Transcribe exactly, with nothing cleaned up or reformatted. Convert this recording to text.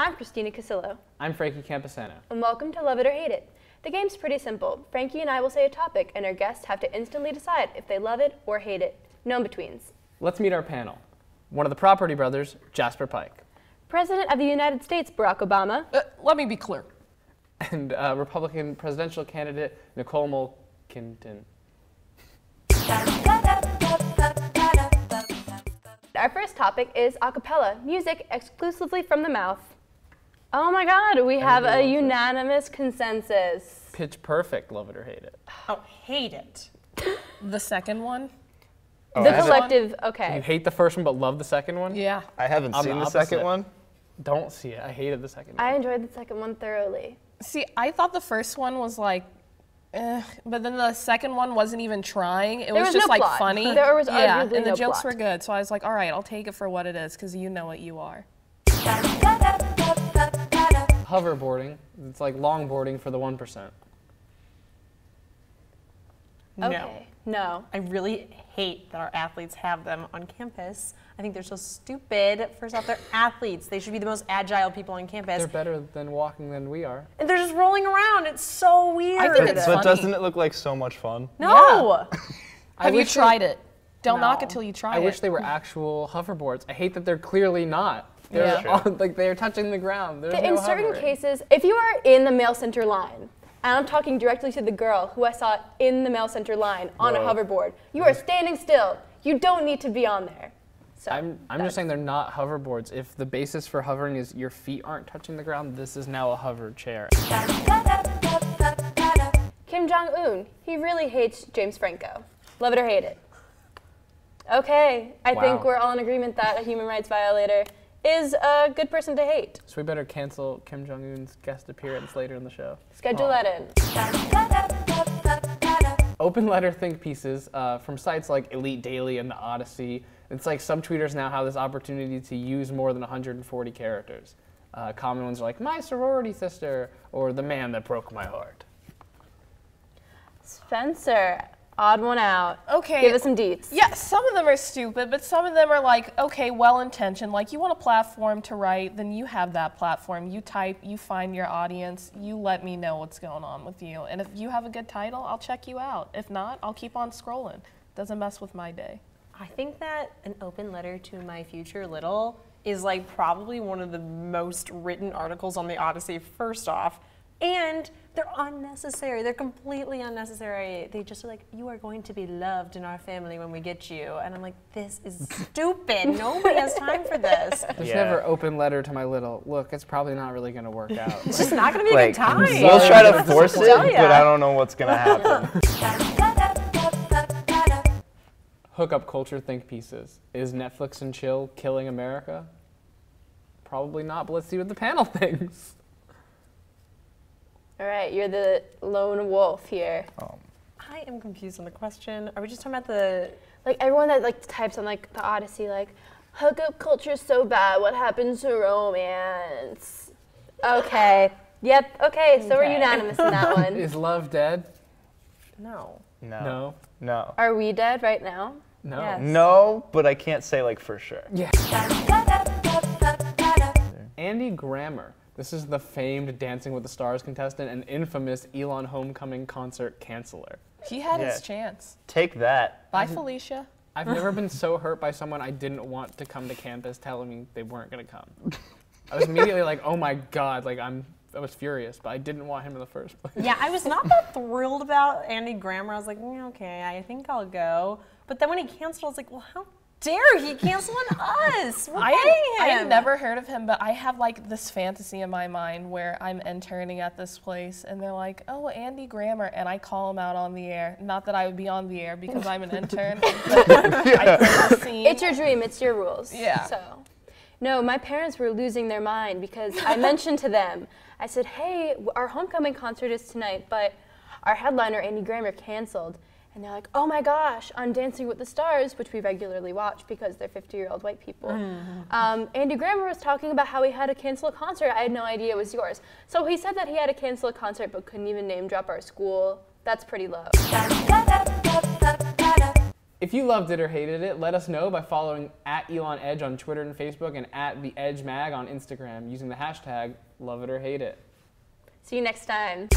I'm Christina Casillo. I'm Frankie Camposano. And welcome to Love It or Hate It. The game's pretty simple. Frankie and I will say a topic, and our guests have to instantly decide if they love it or hate it. No in-betweens. Let's meet our panel. One of the Property Brothers, Jasper Pike. President of the United States, Barack Obama. Uh, let me be clear. And uh, Republican presidential candidate, Nicole Molkentin. Our first topic is a cappella, music exclusively from the mouth. Oh my God, we have a unanimous consensus. Pitch Perfect, love it or hate it. Oh, hate it. The second one? Oh, the collective, okay. You hate the first one but love the second one? Yeah. I haven't I'm seen the, the second one. Don't see it. I hated the second one. I enjoyed the second one thoroughly. See, I thought the first one was like, Uh, but then the second one wasn't even trying. It there was, was just no like plot. funny. There was yeah, and the no jokes plot. were good. So I was like, all right, I'll take it for what it is, because you know what you are. Hoverboarding. It's like longboarding for the one percent. Okay. No. No. I really hate that our athletes have them on campus. I think they're so stupid. First off, they're athletes. They should be the most agile people on campus. They're better than walking than we are. And they're just rolling around. It's so weird. I think it's but funny. doesn't it look like so much fun? No. Yeah. Have you tried it? Don't no. knock it till you try I it. I wish they were actual hoverboards. I hate that they're clearly not. They're yeah. on, like they are touching the ground. There's in no certain hovering. cases, if you are in the male center line, and I'm talking directly to the girl who I saw in the male center line on Whoa. a hoverboard. You are standing still. You don't need to be on there. So I'm, I'm just saying they're not hoverboards. If the basis for hovering is your feet aren't touching the ground, this is now a hover chair. Kim Jong-un, he really hates James Franco. Love it or hate it. Okay, I wow. think we're all in agreement that a human rights violator is a good person to hate. So we better cancel Kim Jong-un's guest appearance later in the show. Schedule oh. that in. Open letter think pieces uh, from sites like Elite Daily and The Odyssey. It's like subtweeters now have this opportunity to use more than one hundred forty characters. Uh, common ones are like, my sorority sister, or the man that broke my heart. Spencer. Odd one out. Okay. Give us some deets. Yeah, some of them are stupid, but some of them are like, okay, well-intentioned. Like, you want a platform to write, then you have that platform. You type, you find your audience, you let me know what's going on with you. And if you have a good title, I'll check you out. If not, I'll keep on scrolling. Doesn't mess with my day. I think that an open letter to my future little is like probably one of the most written articles on The Odyssey, first off. And they're unnecessary. They're completely unnecessary. They just are like, you are going to be loved in our family when we get you. And I'm like, this is stupid. Nobody has time for this. There's yeah. never open letter to my little, look, it's probably not really going to work out. Like, it's just not going to be like, a good time. We'll try to force it, but I don't know what's going to happen. Hookup culture think pieces. Is Netflix and chill killing America? Probably not, but let's see what the panel thinks. All right, you're the lone wolf here. Um, I am confused on the question. Are we just talking about the... Like, everyone that, like, types on, like, The Odyssey, like, hookup culture's so bad, what happened to romance? Okay. Yep, okay, so okay. we're unanimous in that one. Is love dead? No. No. No. No. Are we dead right now? No. Yes. No, but I can't say, like, for sure. Yeah. Andy Grammer. This is the famed Dancing with the Stars contestant and infamous Elon homecoming concert canceler. He had yeah. his chance. Take that. Bye, Felicia. I've never been so hurt by someone I didn't want to come to campus telling me they weren't going to come. I was immediately like, oh my God, like I'm, I was furious, but I didn't want him in the first place. Yeah, I was not that thrilled about Andy Grammer. I was like, mm, okay, I think I'll go. But then when he canceled, I was like, well, how dare he cancel on us? We're I, had, him. I had never heard of him, but I have like this fantasy in my mind where I'm interning at this place and they're like, oh, Andy Grammer, and I call him out on the air. Not that I would be on the air because I'm an intern. But yeah. I it's your dream, it's your rules. Yeah. So, no, my parents were losing their mind because I mentioned to them, I said, hey, our homecoming concert is tonight, but our headliner, Andy Grammer, canceled. And they're like, oh my gosh, on Dancing with the Stars, which we regularly watch because they're fifty-year-old white people. Mm-hmm. um, Andy Grammer was talking about how he had to cancel a concert. I had no idea it was yours. So he said that he had to cancel a concert but couldn't even name drop our school. That's pretty low. If you loved it or hated it, let us know by following at Elon Edge on Twitter and Facebook and at The Edge Mag on Instagram using the hashtag Love It or Hate It. See you next time.